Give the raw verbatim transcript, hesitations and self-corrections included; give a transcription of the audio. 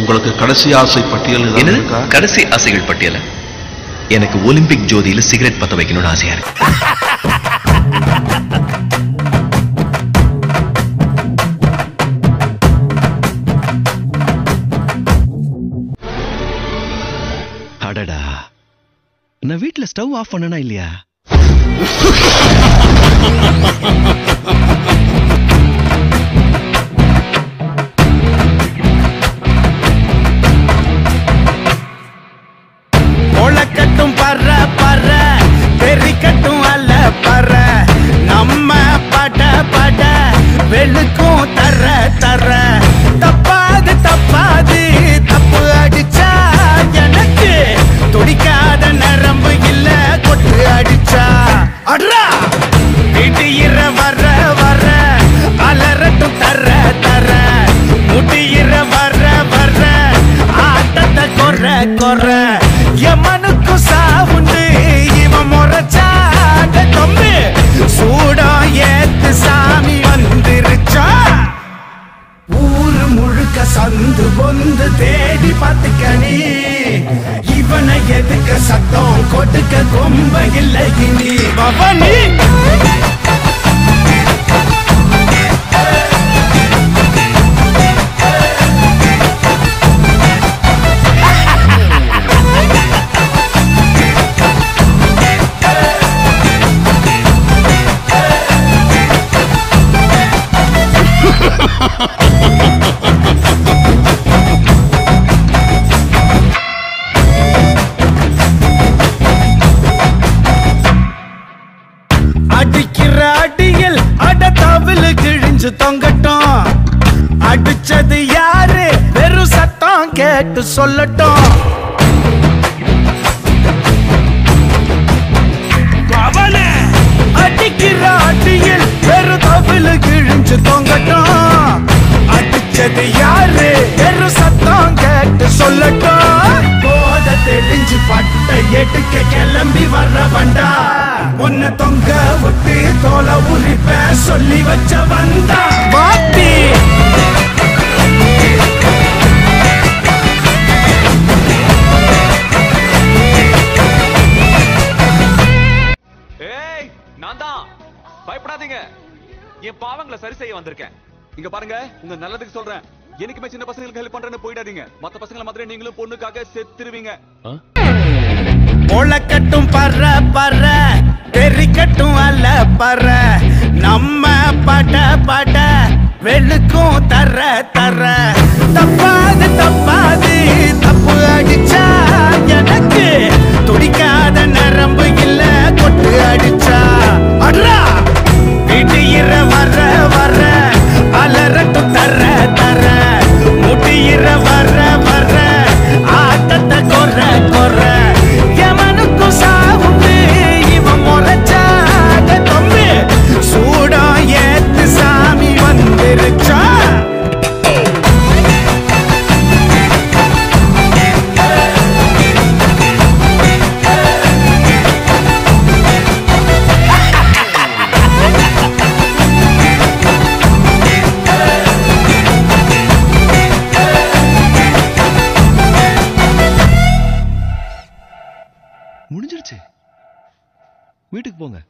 உங்களுக்கு கடைசி ஆசை பட்டியல் கடைசி ஆசைகள் பட்டியல எனக்கு ஒலிம்பிக் ஜோதியில சிகரெட் பத்த வைக்கணும்னு ஆசையா இருக்கு. அடடா, நான் வீட்டுல ஸ்டவ் ஆஃப் பண்ணனா இல்லையா? வெளுக்கும் தர தர தப்பாது தப்பாது தப்பு அடிச்சா எனக்கு துடிக்காத நரம்பு இல்ல கொட்டு அடிச்சா அட்ரா வீட்டு இற வர வர அலரட்டும் தர தர முட்டி இற வர வர ஆட்டத்தை கொற கொற எமனுக்கு சாவுண்டு இவன் முறைச்சா தம்பி சூடா ஏத்து சாமி வந்துருச்சா ஊரு முழுக்க சந்து பொந்து தேடி பார்த்துக்கணி இவனை எதுக்க சத்தம் கொடுக்க கொம்ப இல்லை இனி பவனி அடிக்கிற அடியில் அட தவிழு கிழிஞ்சு தொங்கட்டும் அடிச்சது யாரு வெறும் சத்தம் கேட்டு சொல்லட்டும் அடிக்கிற அடியில் வெறும் தவிழு கிழிஞ்சு தொங்கட்டும் அடிச்சது யாரு வெறும் சத்தம் கேட்டு சொல்லட்டும் போத தெளிஞ்சு பட்டை எடுக்க கிளம்பி வர்ற வண்டா உன்னை தொங்க ஒட்டி தோலை உரிப்ப சொல்லி வச்ச வந்தா பாட்டி ஏய் நான் தான் பயப்படாதீங்க என் பாவங்களை சரி செய்ய வந்திருக்கேன். இங்க பாருங்க உங்க நல்லதுக்கு சொல்றேன் எனக்குமே சின்ன பசங்களுக்கு ஹெல்ப் பண்றேன்னு போயிடாதீங்க. மத்த பசங்களை மாதிரி நீங்களும் பொண்ணுக்காக செத்துருவீங்க. ஒலக்கட்டும் பற பற பெரிக்கட்டும் அல்ல பற நம்ம பட பட வெளுக்கும் தர தர தப்பாது தப்பாது தப்பு அடிச்சா எனக்கு துடிக்காத நரம்பு இல்ல கொட்டு அடிச்சா அட்ரா வீட்டு இற வர வர அலரட்டும் தர தர முட்டி இற வர வர ஆட்டத்தை கொற கொற எமனுக்கு சாவுண்டு இவன் முறைச்சாக தொம்பு சூடம் ஏத்து சாமி வந்துருச்சா முடிஞ்சிருச்சு. வீட்டுக்கு போங்க.